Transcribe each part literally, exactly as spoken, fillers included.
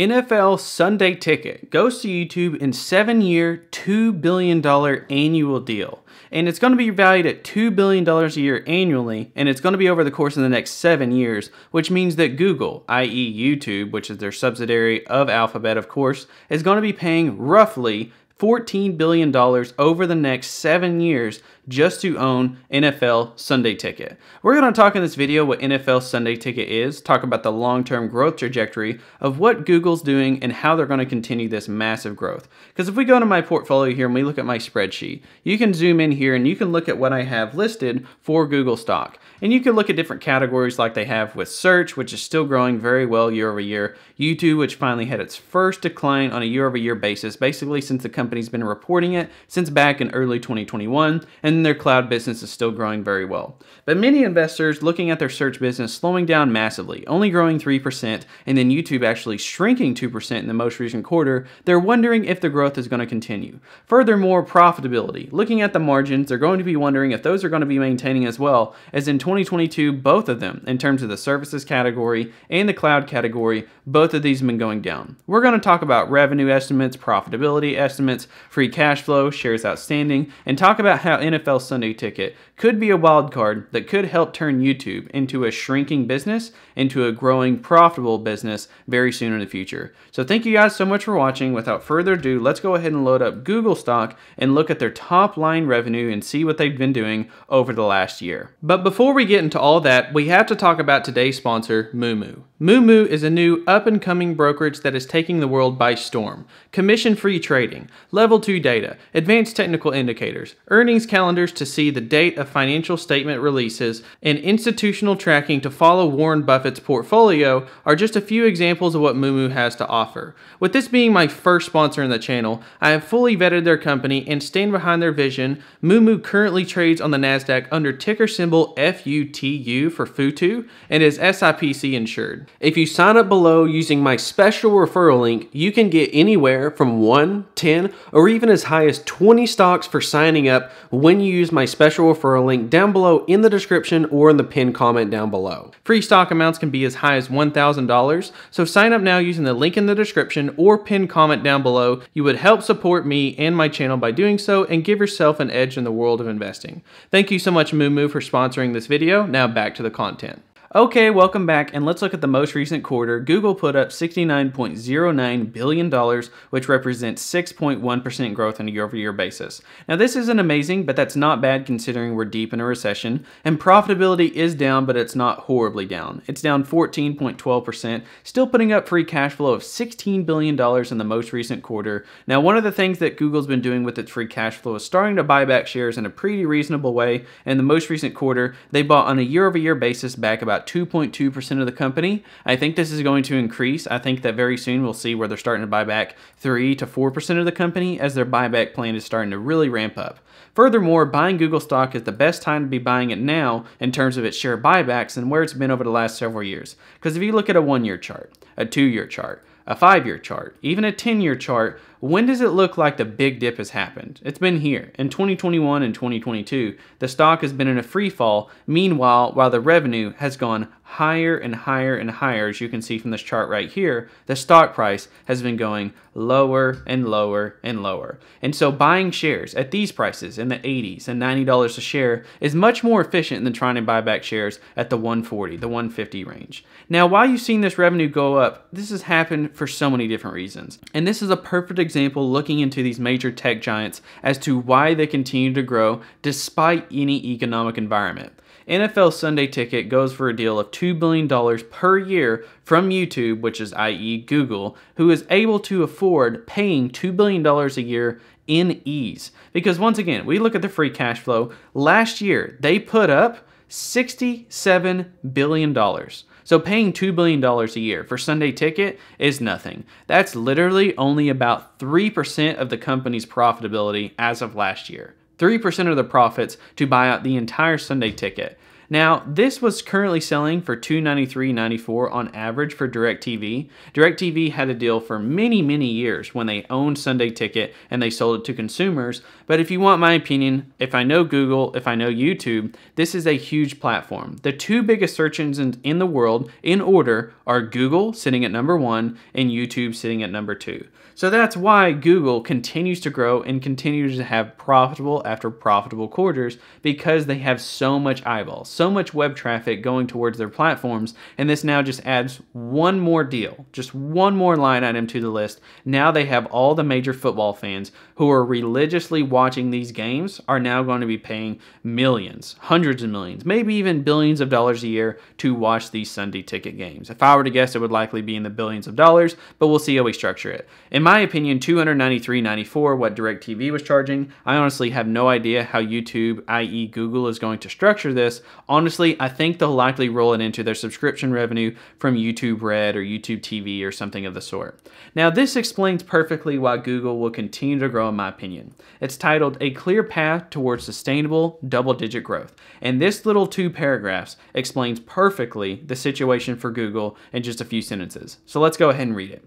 N F L Sunday Ticket goes to YouTube in seven-year, two billion dollar annual deal. And it's going to be valued at two billion dollars a year annually, and it's going to be over the course of the next seven years, which means that Google, that is YouTube, which is their subsidiary of Alphabet, of course, is going to be paying roughly fourteen billion dollars over the next seven years just to own N F L Sunday Ticket. We're going to talk in this video what N F L Sunday Ticket is, talk about the long-term growth trajectory of what Google's doing and how they're going to continue this massive growth. Because if we go to my portfolio here and we look at my spreadsheet, you can zoom in here and you can look at what I have listed for Google stock. And you can look at different categories like they have with search, which is still growing very well year over year, YouTube, which finally had its first decline on a year over year basis, basically since the company's been reporting it since back in early twenty twenty-one, and their cloud business is still growing very well. But many investors looking at their search business slowing down massively, only growing three percent, and then YouTube actually shrinking two percent in the most recent quarter, they're wondering if the growth is going to continue. Furthermore, profitability. Looking at the margins, they're going to be wondering if those are going to be maintaining as well, as in twenty twenty-two, both of them, in terms of the services category and the cloud category, both of these have been going down. We're going to talk about revenue estimates, profitability estimates, free cash flow, shares outstanding, and talk about how N F L Sunday Ticket could be a wild card that could help turn YouTube into a shrinking business into a growing profitable business very soon in the future. So thank you guys so much for watching. Without further ado, let's go ahead and load up Google stock and look at their top line revenue and see what they've been doing over the last year. But before we get into all that, we have to talk about today's sponsor, Moomoo. Moomoo is a new up-and-coming brokerage that is taking the world by storm. Commission-free trading, level two data, advanced technical indicators, earnings calendars to see the date of financial statement releases, and institutional tracking to follow Warren Buffett's portfolio are just a few examples of what Moomoo has to offer. With this being my first sponsor in the channel, I have fully vetted their company and stand behind their vision. Moomoo currently trades on the NASDAQ under ticker symbol F U T U for FUTU and is S I P C insured. If you sign up below using my special referral link, you can get anywhere from one, ten, or even as high as twenty stocks for signing up when you use my special referral link down below in the description or in the pinned comment down below. Free stock amounts can be as high as one thousand dollars, so sign up now using the link in the description or pinned comment down below. You would help support me and my channel by doing so and give yourself an edge in the world of investing. Thank you so much, Moomoo, for sponsoring this video. Now back to the content. Okay, welcome back, and let's look at the most recent quarter. Google put up sixty-nine point zero nine billion dollars, which represents six point one percent growth on a year-over-year basis. Now, this isn't amazing, but that's not bad considering we're deep in a recession, and profitability is down, but it's not horribly down. It's down fourteen point one two percent, still putting up free cash flow of sixteen billion dollars in the most recent quarter. Now, one of the things that Google's been doing with its free cash flow is starting to buy back shares in a pretty reasonable way. In the most recent quarter, they bought on a year-over-year basis back about two point two percent of the company. I think this is going to increase. I think that very soon we'll see where they're starting to buy back three to four percent of the company as their buyback plan is starting to really ramp up. Furthermore, buying Google stock is the best time to be buying it now in terms of its share buybacks and where it's been over the last several years. Because if you look at a one-year chart, a two-year chart, a five-year chart, even a ten-year chart, when does it look like the big dip has happened? It's been here. In twenty twenty-one and twenty twenty-two, the stock has been in a free fall, meanwhile, while the revenue has gone higher and higher and higher, as you can see from this chart right here, the stock price has been going lower and lower and lower. And so buying shares at these prices in the eighties and ninety dollars a share is much more efficient than trying to buy back shares at the one forty, the one fifty range. Now, while you've seen this revenue go up, this has happened for so many different reasons. And this is a perfect example looking into these major tech giants as to why they continue to grow despite any economic environment. N F L Sunday Ticket goes for a deal of two billion dollars per year from YouTube, which is that is Google, who is able to afford paying two billion dollars a year in ease. Because once again, we look at the free cash flow. Last year, they put up sixty-seven billion dollars. So paying two billion dollars a year for Sunday Ticket is nothing. That's literally only about three percent of the company's profitability as of last year. three percent of the profits to buy out the entire Sunday Ticket. Now, this was currently selling for two hundred ninety-three dollars and ninety-four cents on average for DirecTV. DirecTV had a deal for many, many years when they owned Sunday Ticket and they sold it to consumers. But if you want my opinion, if I know Google, if I know YouTube, this is a huge platform. The two biggest search engines in the world in order are Google sitting at number one and YouTube sitting at number two. So that's why Google continues to grow and continues to have profitable after profitable quarters, because they have so much eyeballs, so much web traffic going towards their platforms, and this now just adds one more deal, just one more line item to the list. Now they have all the major football fans who are religiously watching these games are now going to be paying millions, hundreds of millions, maybe even billions of dollars a year to watch these Sunday Ticket games. If I were to guess, it would likely be in the billions of dollars, but we'll see how we structure it. In my opinion, two hundred ninety-three dollars and ninety-four cents, what DirecTV was charging, I honestly have no idea how YouTube, that is. Google, is going to structure this. Honestly, I think they'll likely roll it into their subscription revenue from YouTube Red or YouTube T V or something of the sort. Now, this explains perfectly why Google will continue to grow, in my opinion. It's titled A Clear Path Towards Sustainable Double-Digit Growth. And this little two paragraphs explains perfectly the situation for Google in just a few sentences. So let's go ahead and read it.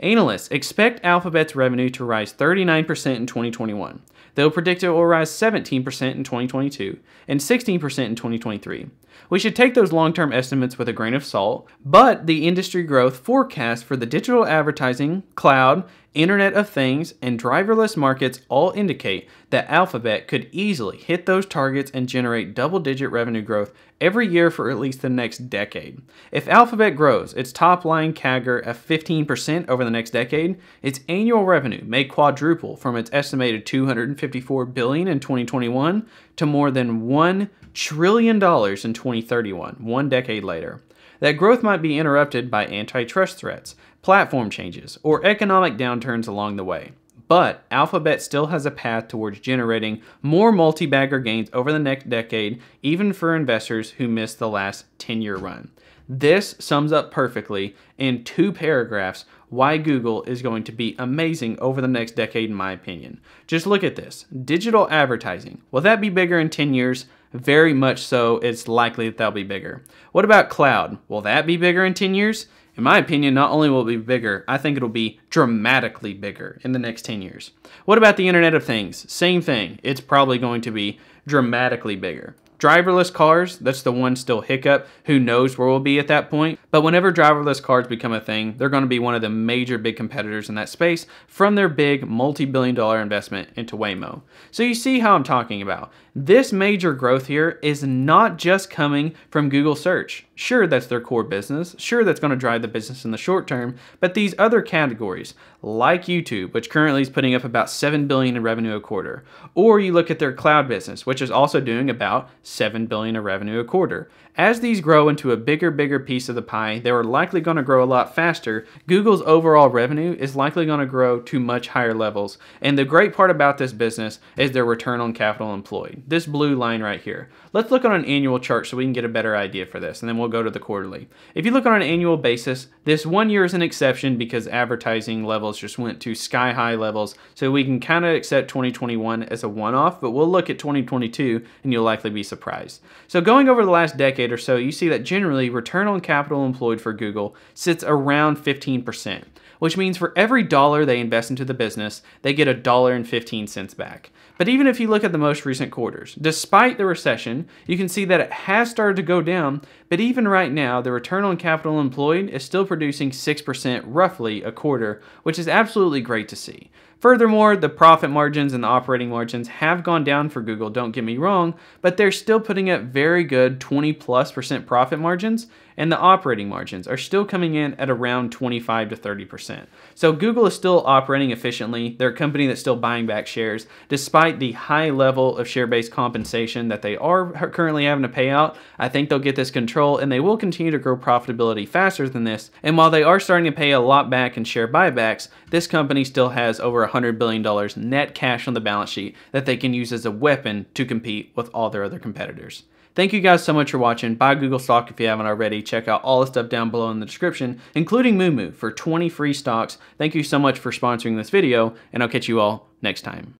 Analysts expect Alphabet's revenue to rise thirty-nine percent in twenty twenty-one. They'll predict it will rise seventeen percent in twenty twenty-two and sixteen percent in twenty twenty-three. We should take those long-term estimates with a grain of salt, but the industry growth forecast for the digital advertising, cloud, Internet of Things, and driverless markets all indicate that Alphabet could easily hit those targets and generate double-digit revenue growth every year for at least the next decade. If Alphabet grows its top-line C A G R of fifteen percent over the next decade, its annual revenue may quadruple from its estimated two hundred fifty-four billion dollars in twenty twenty-one to more than one trillion dollars in twenty thirty-one, one decade later. That growth might be interrupted by antitrust threats, platform changes, or economic downturns along the way. But Alphabet still has a path towards generating more multi-bagger gains over the next decade, even for investors who missed the last ten-year run. This sums up perfectly in two paragraphs why Google is going to be amazing over the next decade, in my opinion. Just look at this. Digital advertising. Will that be bigger in ten years? Very much so. It's likely that that'll be bigger. What about cloud? Will that be bigger in ten years? In my opinion, not only will it be bigger, I think it'll be dramatically bigger in the next ten years. What about the Internet of Things? Same thing. It's probably going to be dramatically bigger. Driverless cars, that's the one still hiccup. Who knows where we'll be at that point? But whenever driverless cars become a thing, they're going to be one of the major big competitors in that space from their big multi-billion dollar investment into Waymo. So you see how I'm talking about. This major growth here is not just coming from Google search. Sure, that's their core business. Sure, that's going to drive the business in the short term. But these other categories, like YouTube, which currently is putting up about seven billion dollars in revenue a quarter, or you look at their cloud business, which is also doing about seven billion dollars in revenue a quarter. As these grow into a bigger, bigger piece of the pie, they are likely going to grow a lot faster. Google's overall revenue is likely going to grow to much higher levels. And the great part about this business is their return on capital employed. This blue line right here. Let's look on an annual chart so we can get a better idea for this, and then we'll go to the quarterly. If you look on an annual basis, this one year is an exception because advertising levels just went to sky high levels. So we can kind of accept twenty twenty-one as a one-off, but we'll look at twenty twenty-two and you'll likely be surprised. So going over the last decade or so, you see that generally return on capital employed for Google sits around fifteen percent, which means for every dollar they invest into the business, they get a dollar and fifteen cents back. But even if you look at the most recent quarters, despite the recession, you can see that it has started to go down, but even right now, the return on capital employed is still producing six percent roughly a quarter, which is absolutely great to see. Furthermore, the profit margins and the operating margins have gone down for Google, don't get me wrong, but they're still putting up very good twenty plus percent profit margins, and the operating margins are still coming in at around twenty-five to thirty percent. So Google is still operating efficiently. They're a company that's still buying back shares. Despite the high level of share-based compensation that they are currently having to pay out, I think they'll get this control and they will continue to grow profitability faster than this. And while they are starting to pay a lot back in share buybacks, this company still has over one hundred billion dollars net cash on the balance sheet that they can use as a weapon to compete with all their other competitors. Thank you guys so much for watching. Buy Google stock if you haven't already. Check out all the stuff down below in the description, including Moomoo for twenty free stocks. Thank you so much for sponsoring this video, and I'll catch you all next time.